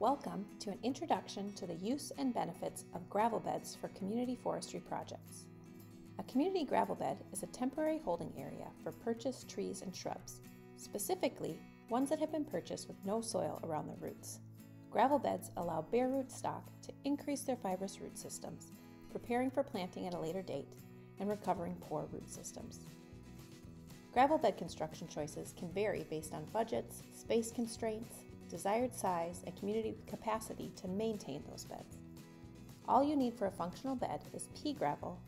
Welcome to an introduction to the use and benefits of gravel beds for community forestry projects. A community gravel bed is a temporary holding area for purchased trees and shrubs, specifically ones that have been purchased with no soil around the roots. Gravel beds allow bare root stock to increase their fibrous root systems, preparing for planting at a later date and recovering poor root systems. Gravel bed construction choices can vary based on budgets, space constraints, desired size, and community capacity to maintain those beds. All you need for a functional bed is pea gravel,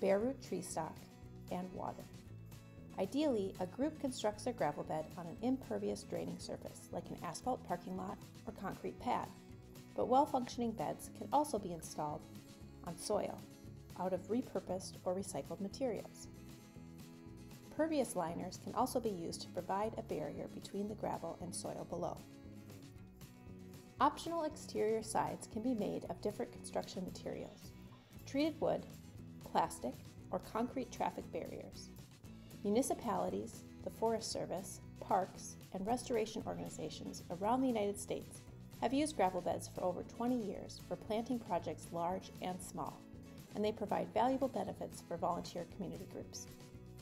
bare root tree stock, and water. Ideally, a group constructs their gravel bed on an impervious draining surface like an asphalt parking lot or concrete pad, but well-functioning beds can also be installed on soil out of repurposed or recycled materials. Pervious liners can also be used to provide a barrier between the gravel and soil below. Optional exterior sides can be made of different construction materials: treated wood, plastic, or concrete traffic barriers. Municipalities, the Forest Service, parks, and restoration organizations around the United States have used gravel beds for over 20 years for planting projects large and small, and they provide valuable benefits for volunteer community groups.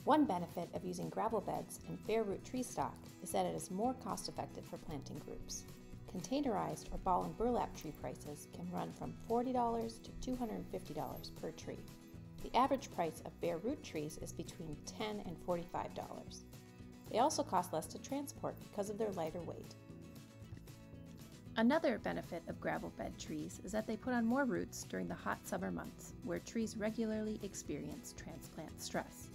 One benefit of using gravel beds and bare root tree stock is that it is more cost-effective for planting groups. Containerized or ball and burlap tree prices can run from $40 to $250 per tree. The average price of bare root trees is between $10 and $45. They also cost less to transport because of their lighter weight. Another benefit of gravel bed trees is that they put on more roots during the hot summer months, where trees regularly experience transplant stress.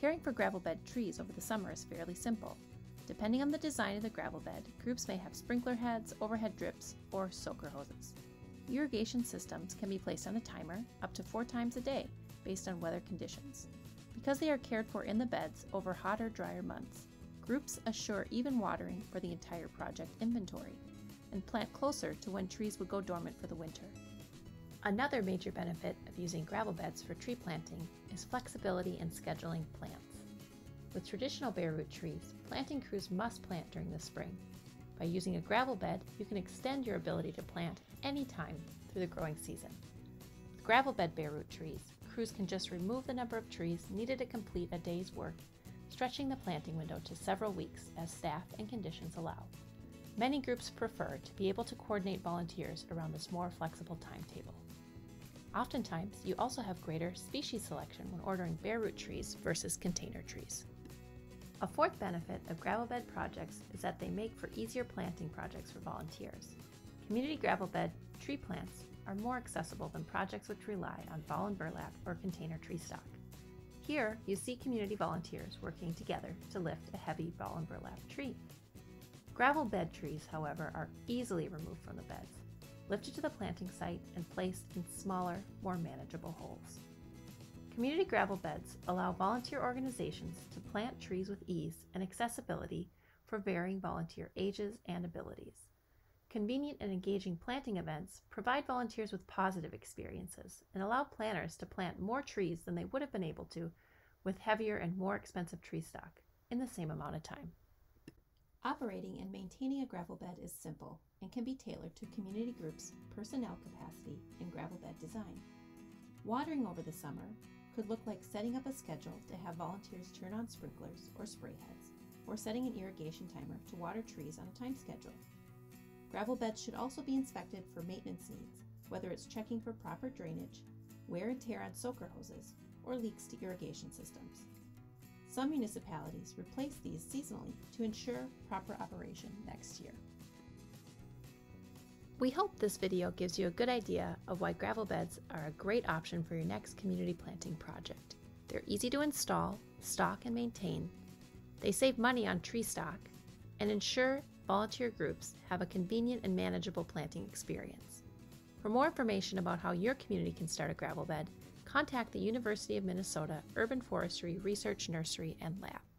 Caring for gravel bed trees over the summer is fairly simple. Depending on the design of the gravel bed, groups may have sprinkler heads, overhead drips, or soaker hoses. Irrigation systems can be placed on a timer up to 4 times a day based on weather conditions. Because they are cared for in the beds over hotter, drier months, groups assure even watering for the entire project inventory and plant closer to when trees would go dormant for the winter. Another major benefit of using gravel beds for tree planting is flexibility in scheduling plants. With traditional bare root trees, planting crews must plant during the spring. By using a gravel bed, you can extend your ability to plant any time through the growing season. With gravel bed bare root trees, crews can just remove the number of trees needed to complete a day's work, stretching the planting window to several weeks as staff and conditions allow. Many groups prefer to be able to coordinate volunteers around this more flexible timetable. Oftentimes, you also have greater species selection when ordering bare root trees versus container trees. A fourth benefit of gravel bed projects is that they make for easier planting projects for volunteers. Community gravel bed tree plants are more accessible than projects which rely on ball and burlap or container tree stock. Here, you see community volunteers working together to lift a heavy ball and burlap tree. Gravel bed trees, however, are easily removed from the beds, lifted to the planting site, and placed in smaller, more manageable holes. Community gravel beds allow volunteer organizations to plant trees with ease and accessibility for varying volunteer ages and abilities. Convenient and engaging planting events provide volunteers with positive experiences and allow planters to plant more trees than they would have been able to with heavier and more expensive tree stock in the same amount of time. Operating and maintaining a gravel bed is simple and can be tailored to community groups, personnel capacity, and gravel bed design. Watering over the summer could look like setting up a schedule to have volunteers turn on sprinklers or spray heads, or setting an irrigation timer to water trees on a time schedule. Gravel beds should also be inspected for maintenance needs, whether it's checking for proper drainage, wear and tear on soaker hoses, or leaks to irrigation systems. Some municipalities replace these seasonally to ensure proper operation next year. We hope this video gives you a good idea of why gravel beds are a great option for your next community planting project. They're easy to install, stock, and maintain. They save money on tree stock and ensure volunteer groups have a convenient and manageable planting experience. For more information about how your community can start a gravel bed, contact the University of Minnesota Urban Forestry Research Nursery and Lab.